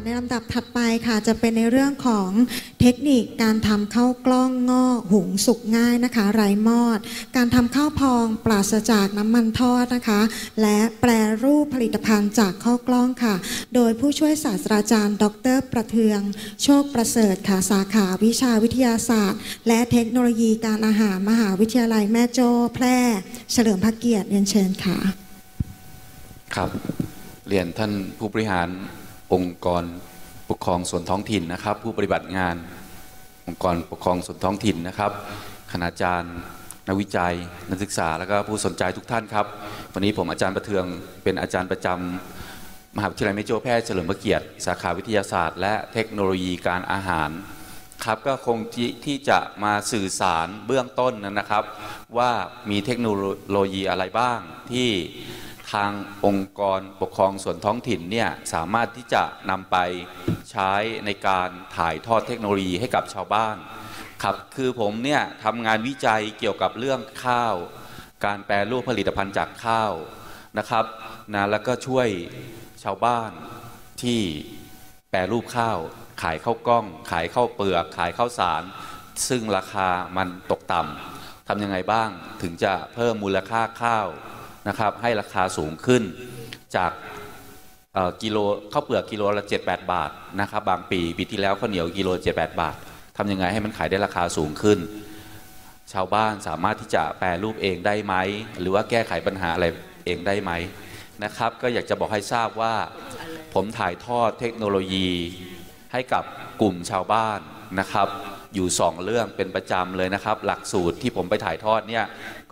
ในลำดับถัดไปค่ะจะเป็นในเรื่องของเทคนิคการทำข้าวกล้องงอกหุงสุกง่ายนะคะไร้มอดการทำข้าวพองปราศจากน้ำมันทอดนะคะและแปรรูปผลิตภัณฑ์จากข้าวกล้องค่ะโดยผู้ช่วยศาสตราจารย์ดร.ประเทืองโชคประเสริฐค่ะสาขาวิชาวิทยาศาสตร์และเทคโนโลยีการอาหารมหาวิทยาลัยแม่โจ้แพร่เฉลิมพระเกียรติเรียนเชิญค่ะครับเรียนท่านผู้บริหารองค์กรปกครองส่วนท้องถิ่นนะครับผู้ปฏิบัติงานองค์กรปกครองส่วนท้องถิ่นนะครับคณาจารย์นักวิจัยนักศึกษาและก็ผู้สนใจทุกท่านครับวันนี้ผมอาจารย์ประเทืองเป็นอาจารย์ประจำมหาวิทยาลัยแม่โจ้แพทย์เฉลิมพระเกียรติสาขาวิทยาศาสตร์และเทคโนโลยีการอาหารครับก็คงที่จะมาสื่อสารเบื้องต้นนะครับว่ามีเทคโนโลยีอะไรบ้างที่ทางองค์กรปกครองส่วนท้องถิ่นเนี่ยสามารถที่จะนำไปใช้ในการถ่ายทอดเทคโนโลยีให้กับชาวบ้านครับคือผมเนี่ยทำงานวิจัยเกี่ยวกับเรื่องข้าวการแปรรูปผลิตภัณฑ์จากข้าวนะครับนะแล้วก็ช่วยชาวบ้านที่แปรรูปข้าวขายข้าวกล้องขายข้าวเปลือกขายข้าวสารซึ่งราคามันตกต่ำทำยังไงบ้างถึงจะเพิ่มมูลค่าข้าวนะครับให้ราคาสูงขึ้นจากกิโลข้าวเปลือกกิโลละ 7-8 บาทนะครับบางปีที่แล้วข้าวเหนียวกิโล 7-8 บาททำยังไงให้มันขายได้ราคาสูงขึ้นชาวบ้านสามารถที่จะแปรรูปเองได้ไหมหรือว่าแก้ไขปัญหาอะไรเองได้ไหมนะครับก็อยากจะบอกให้ทราบว่าผมถ่ายทอดเทคโนโลยีให้กับกลุ่มชาวบ้านนะครับอยู่2เรื่องเป็นประจำเลยนะครับหลักสูตรที่ผมไปถ่ายทอดเนี่ย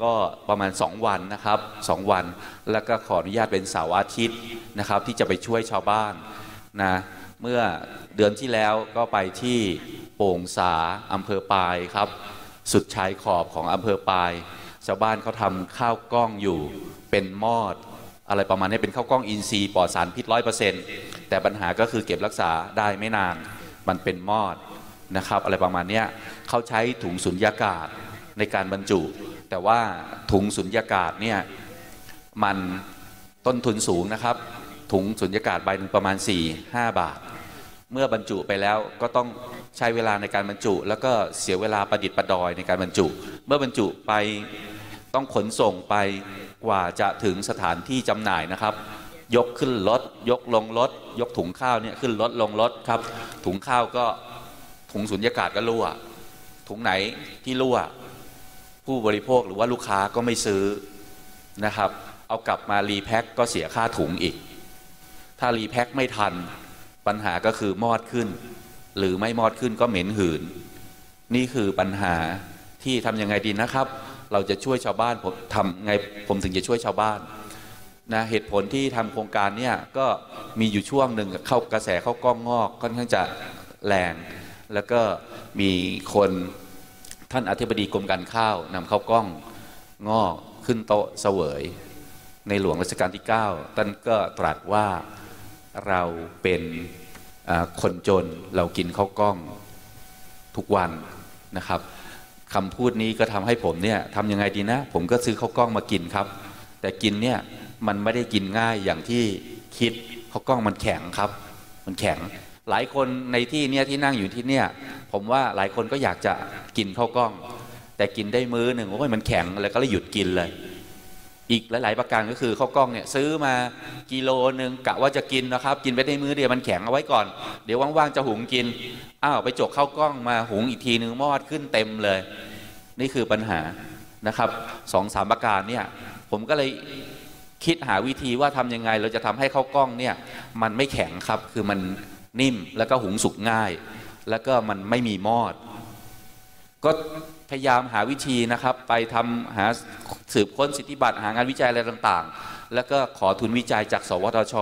ก็ประมาณ2วันนะครับ2วันแล้วก็ขออนุญาตเป็นเสาร์อาทิตย์นะครับที่จะไปช่วยชาวบ้านนะเมื่อเดือนที่แล้วก็ไปที่โป่งสาอำเภอปายครับสุดชายขอบของอำเภอปายชาวบ้านเขาทำข้าวกล้องอยู่เป็นมอดอะไรประมาณนี้เป็นข้าวกล้องอินทรีย์ปลอดสารพิษ 100% แต่ปัญหาก็คือเก็บรักษาได้ไม่นานมันเป็นมอดนะครับอะไรประมาณนี้เขาใช้ถุงสุญญากาศในการบรรจุแต่ว่าถุงสุญญากาศเนี่ยมันต้นทุนสูงนะครับถุงสุญญากาศใบหนึ่งประมาณ 4-5 บาทเมื่อบรรจุไปแล้วก็ต้องใช้เวลาในการบรรจุแล้วก็เสียเวลาประดิษฐ์ประดอยในการบรรจุเมื่อบรรจุไปต้องขนส่งไปกว่าจะถึงสถานที่จำหน่ายนะครับยกขึ้นรถยกลงรถยกถุงข้าวเนี่ยขึ้นรถลงรถครับถุงข้าวก็ถุงสุญญากาศก็รั่วถุงไหนที่รั่วผู้บริโภคหรือว่าลูกค้าก็ไม่ซื้อนะครับเอากลับมารีแพ็คก็เสียค่าถุงอีกถ้ารีแพ็คไม่ทันปัญหาก็คือมอดขึ้นหรือไม่มอดขึ้นก็เหม็นหืนนี่คือปัญหาที่ทำยังไงดีนะครับเราจะช่วยชาวบ้านผมทำไงผมถึงจะช่วยชาวบ้านนะเหตุผลที่ทำโครงการเนี่ยก็มีอยู่ช่วงหนึ่งเข้ากระแสเข้ากล้องงอกค่อนข้างจะแรงแล้วก็มีคนท่านอธิบดีกรมการข้าวนำข้าวกล้องงอกขึ้นโต๊ะเสวยในหลวงรัชกาลที่9ท่านก็ตรัสว่าเราเป็นคนจนเรากินข้าวกล้องทุกวันนะครับคำพูดนี้ก็ทำให้ผมเนี่ยทำยังไงดีนะผมก็ซื้อข้าวกล้องมากินครับแต่กินเนี่ยมันไม่ได้กินง่ายอย่างที่คิดข้าวกล้องมันแข็งครับมันแข็งหลายคนในที่เนี้ยที่นั่งอยู่ที่เนี้ยผมว่าหลายคนก็อยากจะกินข้าวกล้องแต่กินได้มื้อหนึ่งโอ้ยมันแข็งแล้วก็เลยหยุดกินเลยอีกหลายๆประการก็คือข้าวกล้องเนี่ยซื้อมากิโลหนึ่งกะว่าจะกินนะครับกินไปได้มื้อเดียวมันแข็งเอาไว้ก่อนเดี๋ยวว่างๆจะหุงกินอ้าวไปจกข้าวกล้องมาหุงอีกทีนึงมอดขึ้นเต็มเลยนี่คือปัญหานะครับ2-3ประการเนี่ยผมก็เลยคิดหาวิธีว่าทำยังไงเราจะทำให้ข้าวกล้องเนี่ยมันไม่แข็งครับคือมันนิ่มแล้วก็หุงสุกง่ายแล้วก็มันไม่มีมอดก็พยายามหาวิธีนะครับไปทำหาสืบค้นสิทธิบัตรหางานวิจัยอะไรต่างๆแล้วก็ขอทุนวิจัยจากสวทช.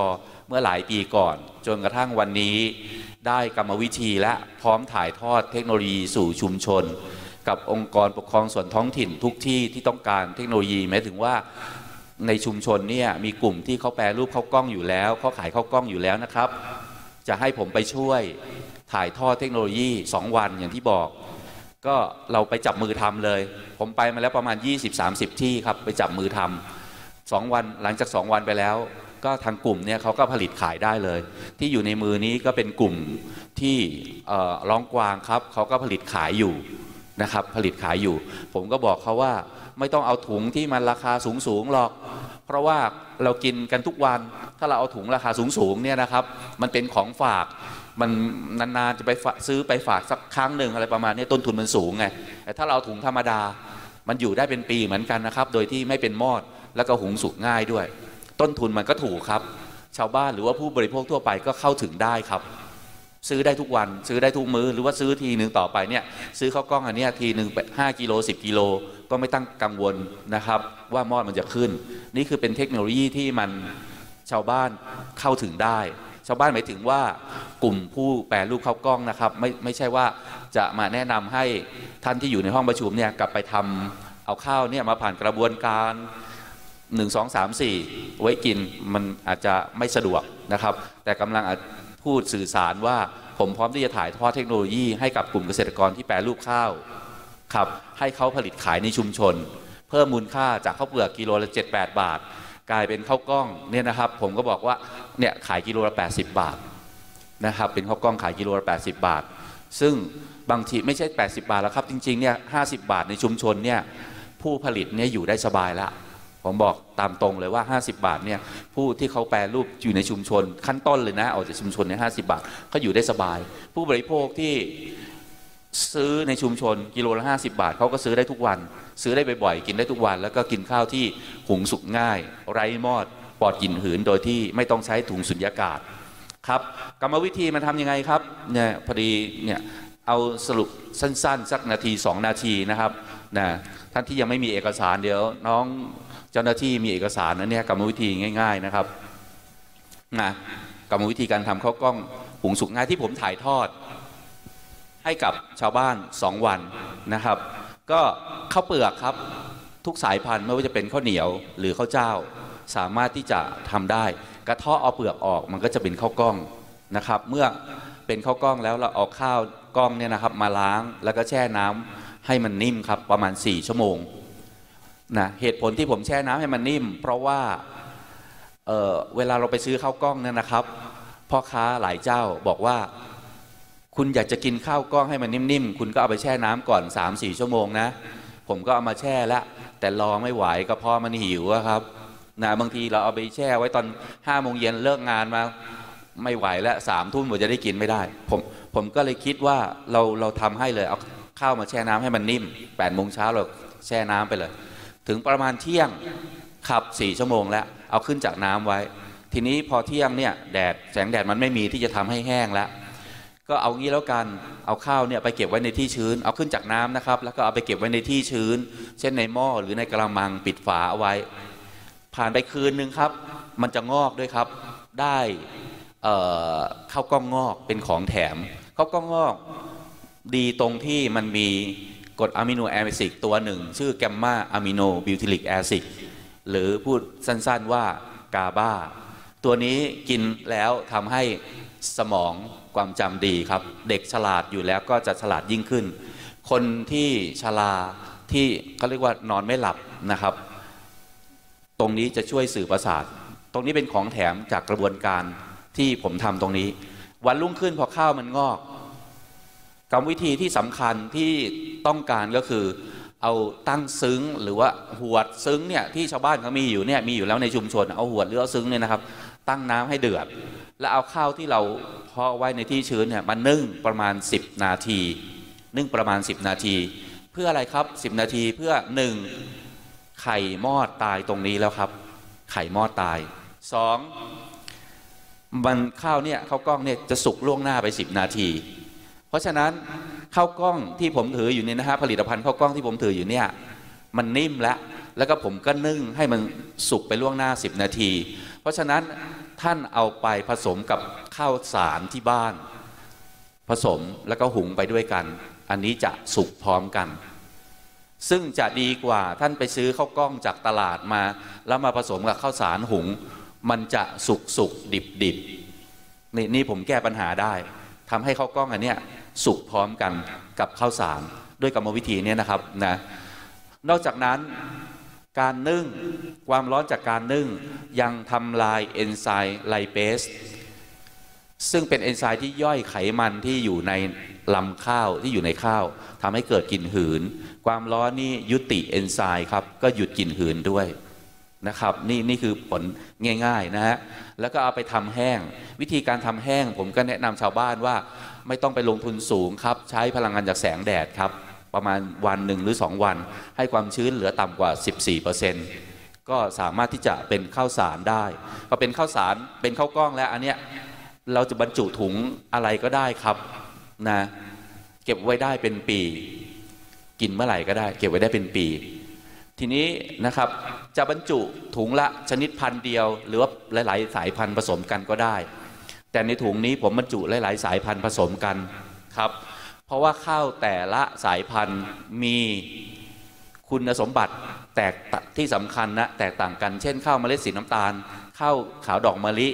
เมื่อหลายปีก่อนจนกระทั่งวันนี้ได้กรรมวิธีและพร้อมถ่ายทอดเทคโนโลยีสู่ชุมชนกับองค์กรปกครองส่วนท้องถิ่นทุกที่ที่ต้องการเทคโนโลยีหมายถึงว่าในชุมชนเนี่ยมีกลุ่มที่เขาแปรรูปข้าวกล้องอยู่แล้วเขาขายข้าวกล้องอยู่แล้วนะครับจะให้ผมไปช่วยถ่ายทอดเทคโนโลยี2วันอย่างที่บอกก็เราไปจับมือทำเลยผมไปมาแล้วประมาณ 20-30 ที่ครับไปจับมือทำ2วันหลังจาก2วันไปแล้ว ก็ทางกลุ่มเนี่ยเขาก็ผลิตขายได้เลยที่อยู่ในมือนี้ก็เป็นกลุ่มที่ร้องกวางครับเขาก็ผลิตขายอยู่นะครับผลิตขายอยู่ผมก็บอกเขาว่าไม่ต้องเอาถุงที่มันราคาสูงๆหรอกเพราะว่าเรากินกันทุกวันถ้าเราเอาถุงราคาสูงๆเนี่ยนะครับมันเป็นของฝากมันนานๆจะไปซื้อไปฝากสักครั้งหนึ่งอะไรประมาณนี้ต้นทุนมันสูงไงแต่ถ้าเราถุงธรรมดามันอยู่ได้เป็นปีเหมือนกันนะครับโดยที่ไม่เป็นมอดแล้วก็หุงสุกง่ายด้วยต้นทุนมันก็ถูกครับชาวบ้านหรือว่าผู้บริโภคทั่วไปก็เข้าถึงได้ครับซื้อได้ทุกวันซื้อได้ทุกมื้อหรือว่าซื้อทีหนึ่งต่อไปเนี่ยซื้อข้าวกล้องอันนี้ทีหนึ่ง5 กิโล10 กิโลก็ไม่ต้องกังวลนะครับว่ามอดมันจะขึ้นนี่คือเป็นเทคโนโลยีที่มันชาวบ้านเข้าถึงได้ชาวบ้านหมายถึงว่ากลุ่มผู้แปรรูปข้าวกล้องนะครับไม่ใช่ว่าจะมาแนะนำให้ท่านที่อยู่ในห้องประชุมเนี่ยกลับไปทำเอาข้าวเนี่ยมาผ่านกระบวนการ1 2 3 4ไว้กินมันอาจจะไม่สะดวกนะครับแต่กำลังพูดสื่อสารว่าผมพร้อมที่จะถ่ายทอดเทคโนโลยีให้กับกลุ่มเกษตรกรที่แปรรูปข้าวครับให้เขาผลิตขายในชุมชนเพิ่มมูลค่าจากข้าวเปลือกกิโลละ 7-8 บาทกลายเป็นข้าวกล้องเนี่ยนะครับผมก็บอกว่าเนี่ยขายกิโลละ80 บาทนะครับเป็นข้าวกล้องขายกิโลละ80 บาทซึ่งบางทีไม่ใช่80 บาทแล้วครับจริงๆเนี่ย50 บาทในชุมชนเนี่ยผู้ผลิตเนี่ยอยู่ได้สบายละผมบอกตามตรงเลยว่า50 บาทเนี่ยผู้ที่เขาแปรรูปอยู่ในชุมชนขั้นต้นเลยนะออกจากชุมชนเนี่ย50 บาทเขาอยู่ได้สบายผู้บริโภคที่ซื้อในชุมชนกิโลละ50 บาทเขาก็ซื้อได้ทุกวันซื้อได้บ่อยๆกินได้ทุกวันแล้วก็กินข้าวที่หุงสุกง่ายไร้มอดปลอดกลิ่นหืนโดยที่ไม่ต้องใช้ถุงสุญญากาศครับกรรมวิธีมันทำยังไงครับเนี่ยพอดีเนี่ยเอาสรุปสั้นๆสัก1-2 นาทีนะครับนะท่านที่ยังไม่มีเอกสารเดี๋ยวน้องเจ้าหน้าที่มีเอกสารนะเนี่ยกรรมวิธีง่ายๆนะครับนะกรรมวิธีการทำข้าวกล้องหุงสุกง่ายที่ผมถ่ายทอดให้กับชาวบ้าน2 วันนะครับก็ข้าวเปลือกครับทุกสายพันธุ์ไม่ว่าจะเป็นข้าวเหนียวหรือข้าวเจ้าสามารถที่จะทำได้กระเทาะเอาเปลือกออกมันก็จะเป็นข้าวกล้องนะครับเมื่อเป็นข้าวกล้องแล้วเราเอาข้าวกล้องเนี่ยนะครับมาล้างแล้วก็แช่น้ำให้มันนิ่มครับประมาณ4 ชั่วโมงนะเหตุผลที่ผมแช่น้ำให้มันนิ่มเพราะว่าเวลาเราไปซื้อข้าวกล้องเนี่ยนะครับพ่อค้าหลายเจ้าบอกว่าคุณอยากจะกินข้าวกล้องให้มันนิ่มๆคุณก็เอาไปแช่น้ำก่อน 3-4 ชั่วโมงนะผมก็เอามาแช่แล้วแต่รอไม่ไหวก็เพราะมันหิวครับนะบางทีเราเอาไปแช่ไว้ตอน5 โมงเย็นเลิกงานมาไม่ไหวแล้ว3 ทุ่มผมจะได้กินไม่ได้ผมก็เลยคิดว่าเราทำให้เลยเอาข้าวมาแช่น้ำให้มันนิ่ม8 โมงเช้าเราแช่น้ำไปเลยถึงประมาณเที่ยงขับ4 ชั่วโมงแล้วเอาขึ้นจากน้ำไว้ทีนี้พอเที่ยงเนี่ยแสงแดดมันไม่มีที่จะทำให้แห้งแล้วก็เอางี้แล้วกันเอาข้าวเนี่ยไปเก็บไว้ในที่ชื้นเอาขึ้นจากน้ำนะครับแล้วก็เอาไปเก็บไว้ในที่ชื้นเช่นในหม้อหรือในกระมังปิดฝาเอาไว้ผ่านไปคืนนึงครับมันจะงอกด้วยครับได้ข้าวกล้องงอกเป็นของแถมข้าวกล้องงอกดีตรงที่มันมีกรดอะมิโนแอซิดตัวหนึ่งชื่อแกมมาอะมิโนบิวทิลิกแอซิดหรือพูดสั้นๆว่ากาบาตัวนี้กินแล้วทำให้สมองความจำดีครับเด็กฉลาดอยู่แล้วก็จะฉลาดยิ่งขึ้นคนที่ชราที่เขาเรียกว่านอนไม่หลับนะครับตรงนี้จะช่วยสื่อประสาทตรงนี้เป็นของแถมจากกระบวนการที่ผมทำตรงนี้วันรุ่งขึ้นพอข้าวมันงอกกรรมวิธีที่สำคัญที่ต้องการก็คือเอาตั้งซึ้งหรือว่าหวดซึ้งเนี่ยที่ชาวบ้านเขามีอยู่เนี่ยมีอยู่แล้วในชุมชนเอาหวดหรือเอาซึ้งเนี่ยนะครับตั้งน้ำให้เดือดแล้วเอาข้าวที่เราเพาะไว้ในที่ชื้นเนี่ยมานึ่งประมาณ10 นาทีนึ่งประมาณ10 นาทีเพื่ออะไรครับ10 นาทีเพื่อ1ไข่มอดตายตรงนี้แล้วครับไข่มอดตาย2มันข้าวเนี่ยข้าวกล้องเนี่ยจะสุกล่วงหน้าไป10 นาทีเพราะฉะนั้นข้าวกล้องที่ผมถืออยู่นี่นะฮะผลิตภัณฑ์ข้าวกล้องที่ผมถืออยู่เนี่ยมันนิ่มแล้วก็ผมก็นึ่งให้มันสุกไปล่วงหน้า10 นาทีเพราะฉะนั้นท่านเอาไปผสมกับข้าวสารที่บ้านผสมแล้วก็หุงไปด้วยกันอันนี้จะสุกพร้อมกันซึ่งจะดีกว่าท่านไปซื้อข้าวกล้องจากตลาดมาแล้วมาผสมกับข้าวสารหุงมันจะสุกดิบนี่ผมแก้ปัญหาได้ทำให้ข้าวกล้องอันเนี้ยสุกพร้อมกันกับข้าวสารด้วยกรรมวิธีนี้นะครับนะนอกจากนั้น การนึ่งความร้อนจากการนึ่งยังทำลายเอนไซม์ไลเปสซึ่งเป็นเอนไซม์ที่ย่อยไขมันที่อยู่ในลำข้าวที่อยู่ในข้าวทำให้เกิดกลิ่นหืนความร้อนนี่ยุติเอนไซม์ครับก็หยุดกลิ่นหืนด้วยนะครับนี่คือผลง่ายๆนะฮะแล้วก็เอาไปทำแห้งวิธีการทำแห้งผมก็แนะนำชาวบ้านว่าไม่ต้องไปลงทุนสูงครับใช้พลังงานจากแสงแดดครับประมาณวันหนึ่งหรือ2วันให้ความชื้นเหลือต่ำกว่า 14% ก็สามารถที่จะเป็นข้าวสารได้ก็เป็นข้าวสารเป็นข้าวกล้องแล้วอันเนี้ยเราจะบรรจุถุงอะไรก็ได้ครับนะเก็บไว้ได้เป็นปีกินเมื่อไหร่ก็ได้เก็บไว้ได้เป็นปีทีนี้นะครับจะบรรจุถุงละชนิดพันธุ์เดียวหรือว่าหลายๆสายพันธุ์ผสมกันก็ได้แต่ในถุงนี้ผมบรรจุหลายๆสายพันธุ์ผสมกันครับเพราะว่าข้าวแต่ละสายพันธุ์มีคุณสมบัติแตกที่สำคัญนะแตกต่างกันเช่นข้าวเมล็ดสีน้ำตาลข้าวขาวดอกมะลิ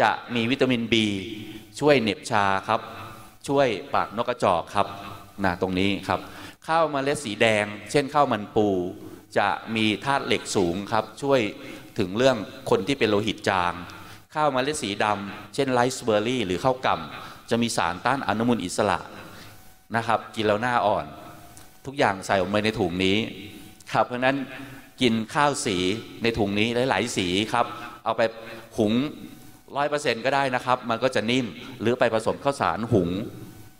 จะมีวิตามิน B ช่วยเหน็บชาครับช่วยปากนกกระจอกครับนะตรงนี้ครับข้าวเมล็ดสีแดงเช่นข้าวมันปูจะมีธาตุเหล็กสูงครับช่วยถึงเรื่องคนที่เป็นโลหิตจางข้าวเมล็ดสีดำเช่นไรซ์เบอร์รี่หรือข้าวกล่ำจะมีสารต้านอนุมูลอิสระนะครับกินแล้วหน้าอ่อนทุกอย่างใส่ออกมาในถุงนี้ครับเพราะนั้นกินข้าวสีในถุงนี้หลายๆสีครับเอาไปหุง 100% ก็ได้นะครับมันก็จะนิ่มหรือไปผสมข้าวสารหุง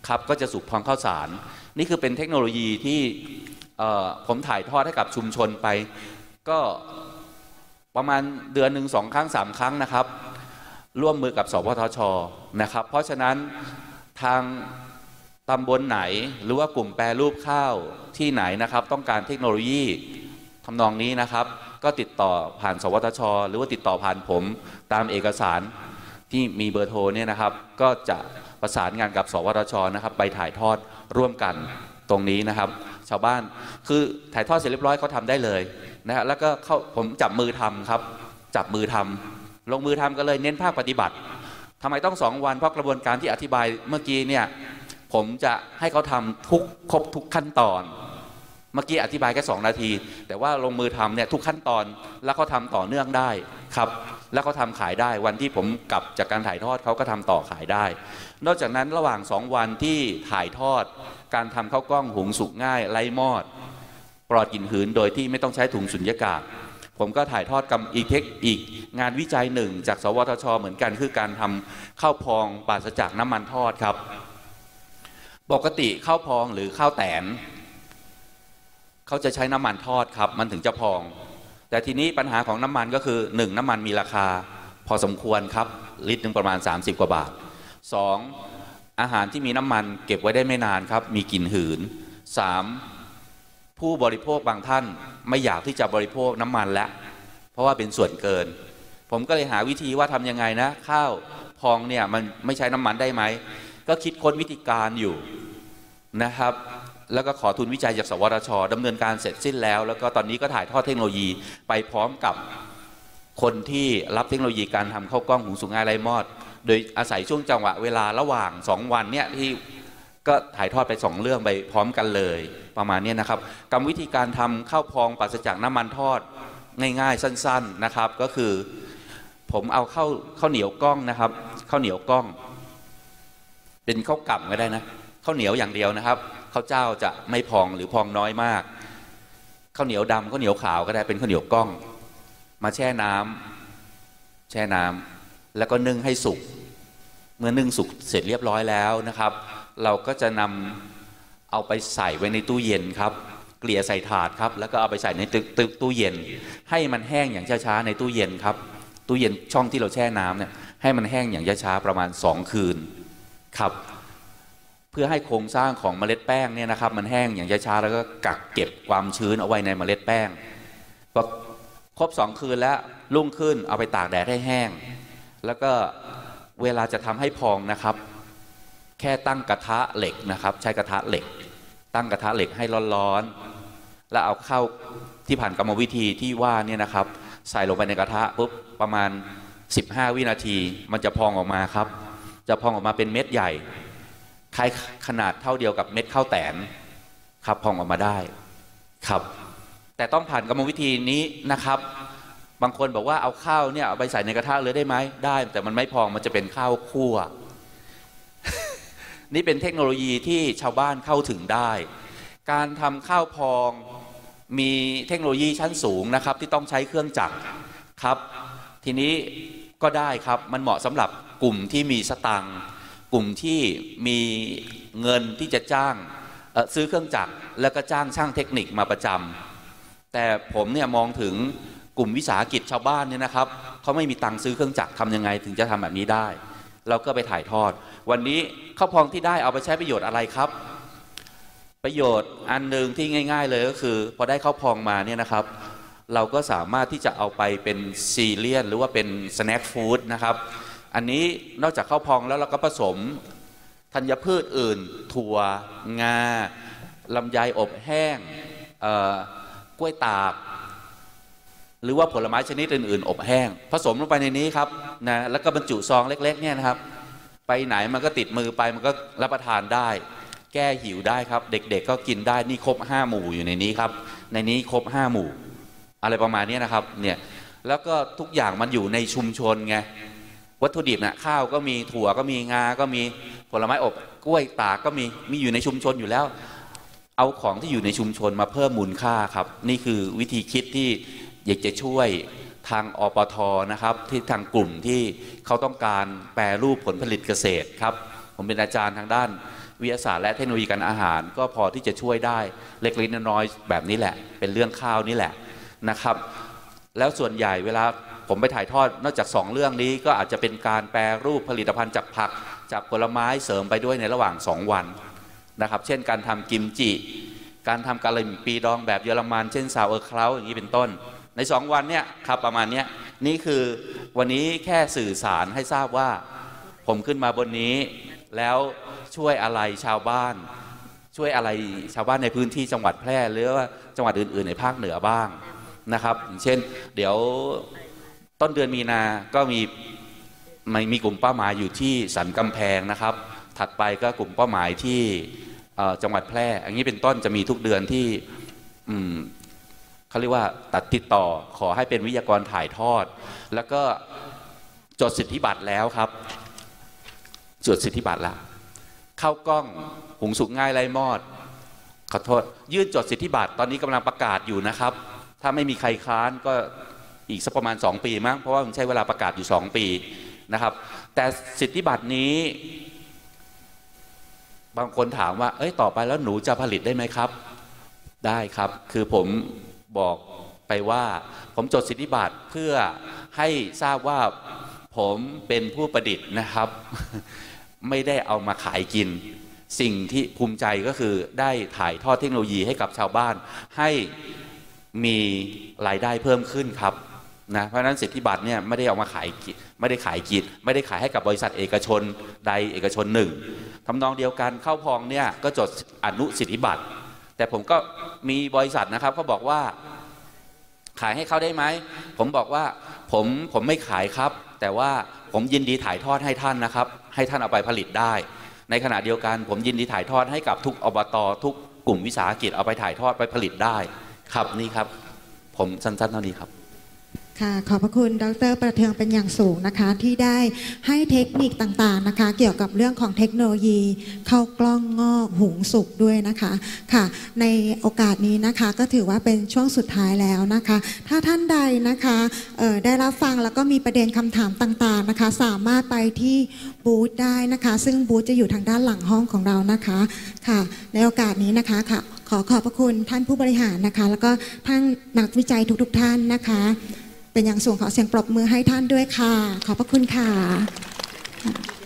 ครับก็จะสุกพองข้าวสารนี่คือเป็นเทคโนโลยีที่ผมถ่ายทอดให้กับชุมชนไปก็ประมาณเดือนหนึ่ง2-3 ครั้งนะครับร่วมมือกับสพทช.นะครับเพราะฉะนั้นทางตำบลไหนหรือว่ากลุ่มแปรรูปข้าวที่ไหนนะครับต้องการเทคโนโลยีทำนองนี้นะครับก็ติดต่อผ่านสวทช.หรือว่าติดต่อผ่านผมตามเอกสารที่มีเบอร์โทรเนี่ยนะครับก็จะประสานงานกับสวทช.นะครับไปถ่ายทอดร่วมกันตรงนี้นะครับชาวบ้านคือถ่ายทอดเสร็จเรียบร้อยเขาทำได้เลยนะฮะแล้วก็เขาผมจับมือทำครับจับมือทำลงมือทำกันเลยเน้นภาคปฏิบัติทำไมต้อง2 วันเพราะกระบวนการที่อธิบายเมื่อกี้เนี่ยผมจะให้เขาทำครบทุกขั้นตอนเมื่อกี้อธิบายแค่2 นาทีแต่ว่าลงมือทำเนี่ยทุกขั้นตอนแล้วเขาทำต่อเนื่องได้ครับแล้วเขาทำขายได้วันที่ผมกลับจากการถ่ายทอดเขาก็ทำต่อขายได้นอกจากนั้นระหว่าง2 วันที่ถ่ายทอดการทำข้าวกล้องหุงสุกง่ายไร้มอดปลอดกลิ่นหืนโดยที่ไม่ต้องใช้ถุงสุญญากาศผมก็ถ่ายทอดกับอีกงานวิจัย1จากสวทช.เหมือนกันคือการทำข้าวพองปราศจากน้ำมันทอดครับปกติข้าวพองหรือข้าวแตนเขาจะใช้น้ำมันทอดครับมันถึงจะพองแต่ทีนี้ปัญหาของน้ำมันก็คือ1น้ำมันมีราคาพอสมควรครับลิตรนึงประมาณ30 กว่าบาท2อาหารที่มีน้ำมันเก็บไว้ได้ไม่นานครับมีกลิ่นหืน3ผู้บริโภคบางท่านไม่อยากที่จะบริโภคน้ำมันแล้วเพราะว่าเป็นส่วนเกินผมก็เลยหาวิธีว่าทำยังไงนะข้าวพองเนี่ยมันไม่ใช้น้ำมันได้ไหมก็คิดค้นวิธีการอยู่นะครับแล้วก็ขอทุนวิจัยจากสวทช.ดำเนินการเสร็จสิ้นแล้วแล้วก็ตอนนี้ก็ถ่ายทอดเทคโนโลยีไปพร้อมกับคนที่รับเทคโนโลยีการทำข้าวกล้องหุงสุกง่ายไร้มอดโดยอาศัยช่วงจังหวะเวลาระหว่าง2 วันเนี่ยที่ก็ถ่ายทอดไป2 เรื่องไปพร้อมกันเลยประมาณนี้นะครับกรรมวิธีการทำข้าวพองปราศจากน้ำมันทอดง่ายๆสั้นๆนะครับก็คือผมเอาข้าวเหนียวกล้องนะครับข้าวเหนียวกล้องเป็นข้าวกล่ำก็ได้นะข้าวเหนียวอย่างเดียวนะครับข้าวเจ้าจะไม่พองหรือพองน้อยมากข้าวเหนียวดำข้าวเหนียวขาวก็ได้เป็นข้าวเหนียวกล้องมาแช่น้ำแล้วก็นึ่งให้สุกเมื่อนึ่งสุกเสร็จเรียบร้อยแล้วนะครับเราก็จะนำเอาไปใส่ไว้ในตู้เย็นครับเกลี่ยใส่ถาดครับแล้วก็เอาไปใส่ในตู้เย็นให้มันแห้งอย่างช้าๆในตู้เย็นครับตู้เย็นช่องที่เราแช่น้ำเนี่ยให้มันแห้งอย่างช้าๆประมาณ2 คืนครับเพื่อให้โครงสร้างของเมล็ดแป้งเนี่ยนะครับมันแห้งอย่างช้าๆแล้วก็กักเก็บความชื้นเอาไว้ในเมล็ดแป้งพอครบ2 คืนแล้วรุ่งขึ้นเอาไปตากแดดให้แห้งแล้วก็เวลาจะทำให้พองนะครับแค่ตั้งกระทะเหล็กนะครับใช้กระทะเหล็กตั้งกระทะเหล็กให้ร้อนๆแล้วเอาเข้าที่ผ่านกรรมวิธีที่ว่าเนี่ยนะครับใส่ลงไปในกระทะปุ๊บประมาณ15 วินาทีมันจะพองออกมาครับจะพองออกมาเป็นเม็ดใหญ่คล้ายขนาดเท่าเดียวกับเม็ดข้าวแตนครับพองออกมาได้ครับ แต่ต้องผ่านกรรมวิธีนี้นะครับบางคนบอกว่าเอาข้าวเนี่ยเอาไปใส่ในกระทะเลยได้ไหมได้แต่มันไม่พองมันจะเป็นข้าวคั่ว นี่เป็นเทคโนโลยีที่ชาวบ้านเข้าถึงได้การทำข้าวพองมีเทคโนโลยีชั้นสูงนะครับที่ต้องใช้เครื่องจักรครับทีนี้ก็ได้ครับมันเหมาะสำหรับกลุ่มที่มีสตังค์กลุ่มที่มีเงินที่จะจ้างซื้อเครื่องจักรแล้วก็จ้างช่างเทคนิคมาประจำแต่ผมเนี่ยมองถึงกลุ่มวิสาหกิจชาวบ้านเนี่ยนะครับเขาไม่มีตังค์ซื้อเครื่องจักรทำยังไงถึงจะทำแบบนี้ได้เราก็ไปถ่ายทอดวันนี้ข้าวพองที่ได้เอาไปใช้ประโยชน์อะไรครับประโยชน์อันหนึ่งที่ง่ายๆเลยก็คือพอได้ข้าวพองมาเนี่ยนะครับเราก็สามารถที่จะเอาไปเป็นซีเรียลหรือว่าเป็นสแน็คฟู้ดนะครับอันนี้นอกจากข้าวพองแล้วเราก็ผสมธัญพืชอื่นถั่วงาลำไยอบแห้งกล้วยตากหรือว่าผลไม้ชนิดอื่นๆอบแห้งผสมลงไปในนี้ครับนะแล้วก็บรรจุซองเล็กๆเนี่ยนะครับไปไหนมันก็ติดมือไปมันก็รับประทานได้แก้หิวได้ครับเด็กๆก็กินได้นี่ครบ5หมู่อยู่ในนี้ครับในนี้ครบ5หมู่อะไรประมาณนี้นะครับเนี่ยแล้วก็ทุกอย่างมันอยู่ในชุมชนไงวัตถุดิบนะข้าวก็มีถั่วก็มีงาก็มีผลไม้อบกล้วยตากก็มีอยู่ในชุมชนอยู่แล้วเอาของที่อยู่ในชุมชนมาเพิ่มมูลค่าครับนี่คือวิธีคิดที่อยากจะช่วยทางอปท.นะครับที่ทางกลุ่มที่เขาต้องการแปรรูปผลผลิตเกษตรครับผมเป็นอาจารย์ทางด้านวิทยาศาสตร์และเทคโนโลยีการอาหารก็พอที่จะช่วยได้เล็กๆน้อยๆแบบนี้แหละเป็นเรื่องข้าวนี่แหละนะครับแล้วส่วนใหญ่เวลาผมไปถ่ายทอดนอกจาก2เรื่องนี้ก็อาจจะเป็นการแปรรูปผลิตภัณฑ์จากผักจากผลไม้เสริมไปด้วยในระหว่าง2วันนะครับเช่นการทำกิมจิการทำกะหรี่ปีดองแบบเยอรมันเช่นซาวเออร์เคราท์อย่างนี้เป็นต้นใน2วันเนี่ยครับประมาณนี้นี่คือวันนี้แค่สื่อสารให้ทราบว่าผมขึ้นมาบนนี้แล้วช่วยอะไรชาวบ้านช่วยอะไรชาวบ้านในพื้นที่จังหวัดแพร่หรือว่าจังหวัดอื่นๆในภาคเหนือบ้างนะครับอย่างเช่นเดี๋ยวต้นเดือนมีนาก็มีกลุ่มเป้าหมายอยู่ที่สันกำแพงนะครับถัดไปก็กลุ่มเป้าหมายที่จังหวัดแพร่อย่างนี้เป็นต้นจะมีทุกเดือนที่เขาเรียกว่าติดต่อขอให้เป็นวิทยากรถ่ายทอดแล้วก็จดสิทธิบัตรแล้วครับจดสิทธิบัตรแล้วเข้ากล้องหุงสุกง่ายไร้มอดขอโทษยื่นจดสิทธิบัตรตอนนี้กำลังประกาศอยู่นะครับถ้าไม่มีใครค้านก็อีกสักประมาณ2ปีมั้งเพราะว่ามันใช้เวลาประกาศอยู่2ปีนะครับแต่สิทธิบัตรนี้บางคนถามว่าเอ้ยต่อไปแล้วหนูจะผลิตได้ไหมครับได้ครับคือผมบอกไปว่าผมจดสิทธิบัตรเพื่อให้ทราบว่าผมเป็นผู้ประดิษฐ์นะครับไม่ได้เอามาขายกินสิ่งที่ภูมิใจก็คือได้ถ่ายทอดเทคโนโลยีให้กับชาวบ้านให้มีรายได้เพิ่มขึ้นครับนะเพราะฉะนั้นสิทธิบัตรเนี่ยไม่ได้เอามาขายไม่ได้ขายกินไม่ได้ขายให้กับบริษัทเอกชนใดเอกชนหนึ่งทำนองเดียวกันข้าวพองเนี่ยก็จดอนุสิทธิบัตรแต่ผมก็มีบริษัทนะครับเขาบอกว่าขายให้เขาได้ไหมผมบอกว่าผมไม่ขายครับแต่ว่าผมยินดีถ่ายทอดให้ท่านนะครับให้ท่านเอาไปผลิตได้ในขณะเดียวกันผมยินดีถ่ายทอดให้กับทุกอบต.ทุกกลุ่มวิสาหกิจเอาไปถ่ายทอดไปผลิตได้ครับนี่ครับผมสั้นๆเท่านี้ครับค่ะขอบพระคุณดร.ประเทืองเป็นอย่างสูงนะคะที่ได้ให้เทคนิคต่างๆนะคะเกี่ยวกับเรื่องของเทคโนโลยีเข้ากล้องงอกหุงสุกด้วยนะคะค่ะในโอกาสนี้นะคะก็ถือว่าเป็นช่วงสุดท้ายแล้วนะคะถ้าท่านใดนะคะได้รับฟังแล้วก็มีประเด็นคำถามต่างๆนะคะสามารถไปที่บูธได้นะคะซึ่งบูธจะอยู่ทางด้านหลังห้องของเรานะคะค่ะในโอกาสนี้นะคะค่ะขอขอบพระคุณท่านผู้บริหารนะคะแล้วก็ท่านนักวิจัยทุกๆท่านนะคะเป็นอย่างสูงขอเสียงปรบมือให้ท่านด้วยค่ะขอบพระคุณค่ะ